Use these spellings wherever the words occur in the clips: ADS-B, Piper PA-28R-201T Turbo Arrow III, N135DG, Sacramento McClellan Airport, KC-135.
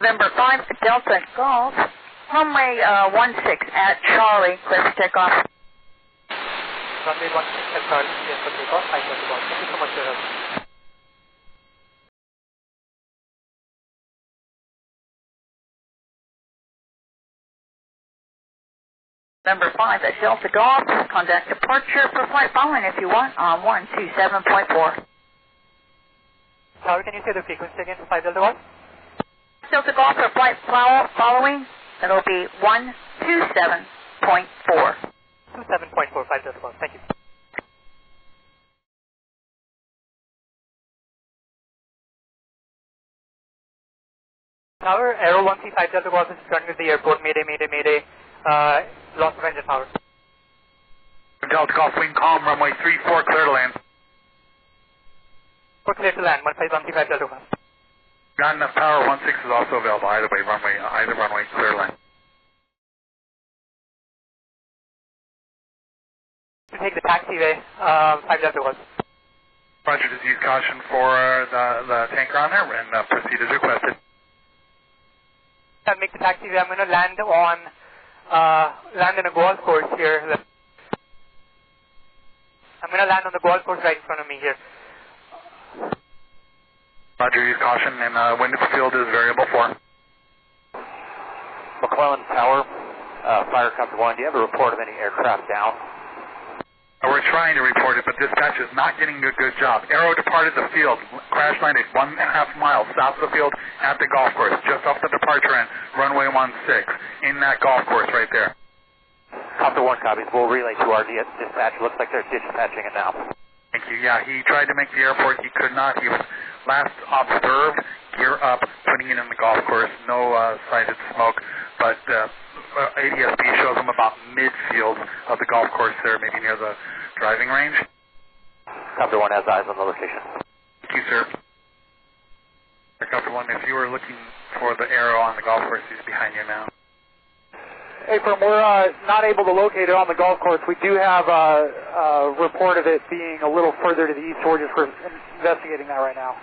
November 5, Delta Golf, runway 16 at Charlie, clear for takeoff. Runway 16 at Charlie, clear for takeoff, 521. Thank you so much for your help. Number 5 at Delta Golf, contact departure for flight following if you want on 127.4. Sorry, can you say the frequency again for 5 Delta Golf? Delta Golf for flight following, it'll be 127.4. 27.4, 5 Delta Golf, thank you. Tower, Aero 135 Delta Golf is returning to the airport, mayday, mayday, mayday. Loss of engine power. Delta Golf, wing calm, runway 34, clear to land. For clear to land, 15135 Delta Golf. Not enough power, 16 is also available, either way, runway, clear to land. To take the taxiway, 5 Delta Golf. Roger, just use caution for the tanker on there and proceed as requested. I'll make the taxiway, I'm going to land on... land on a golf course here. I'm going to land on the golf course right in front of me here. Roger, use caution, and wind of the field is variable 4. McClellan Tower, fire comfort 1, do you have a report of any aircraft down? We're trying to report it, but dispatch is not getting a good job. Arrow departed the field, crash landed 1.5 miles south of the field at the golf course, just off the departure end, runway 16, in that golf course right there. Copter 1 copies, we'll relay to our dispatch, looks like they're dispatching it now. Thank you, yeah, he tried to make the airport, he could not, he was last observed, gear up, putting it in the golf course, no sighted smoke, but... ADSB shows them about midfield of the golf course there, maybe near the driving range. Copter 1 has eyes on the location. Thank you, sir. Copter 1, if you were looking for the arrow on the golf course, he's behind you now. Hey, Firm, we're not able to locate it on the golf course. We do have a report of it being a little further to the east. We're just investigating that right now.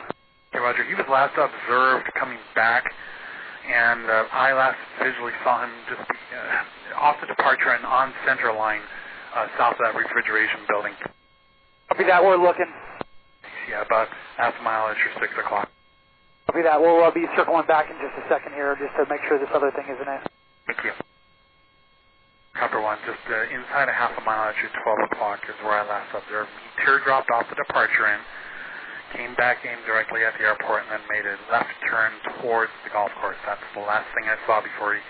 Okay, Roger. He was last observed coming back. And I last visually saw him just off the departure and on center line south of that refrigeration building. Copy that, we're looking. Yeah, about half a mile after 6 o'clock. Copy that, we'll be circling back in just a second here just to make sure this other thing isn't it. Thank you. Copter 1, just inside a half a mile after 12 o'clock is where I last observed. He teardropped off the departure end. Came back in directly at the airport and then made a left turn towards the golf course. That's the last thing I saw before he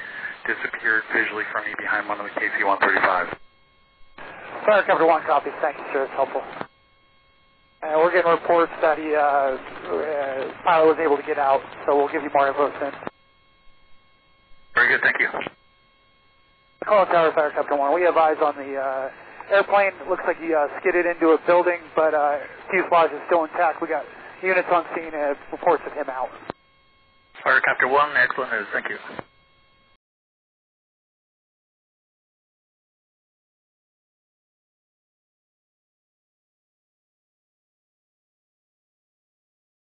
disappeared visually from me behind one of the KC-135s. Fire Copter 1 copies. Thank you, sir. It's helpful. And we're getting reports that he pilot was able to get out, so we'll give you more info soon. Very good. Thank you. Call Tower, Fire Copter 1. We have eyes on the... airplane, looks like he skidded into a building, but fuselage is still intact. We got units on scene and reports of him out. Firecopter 1, excellent news. Thank you.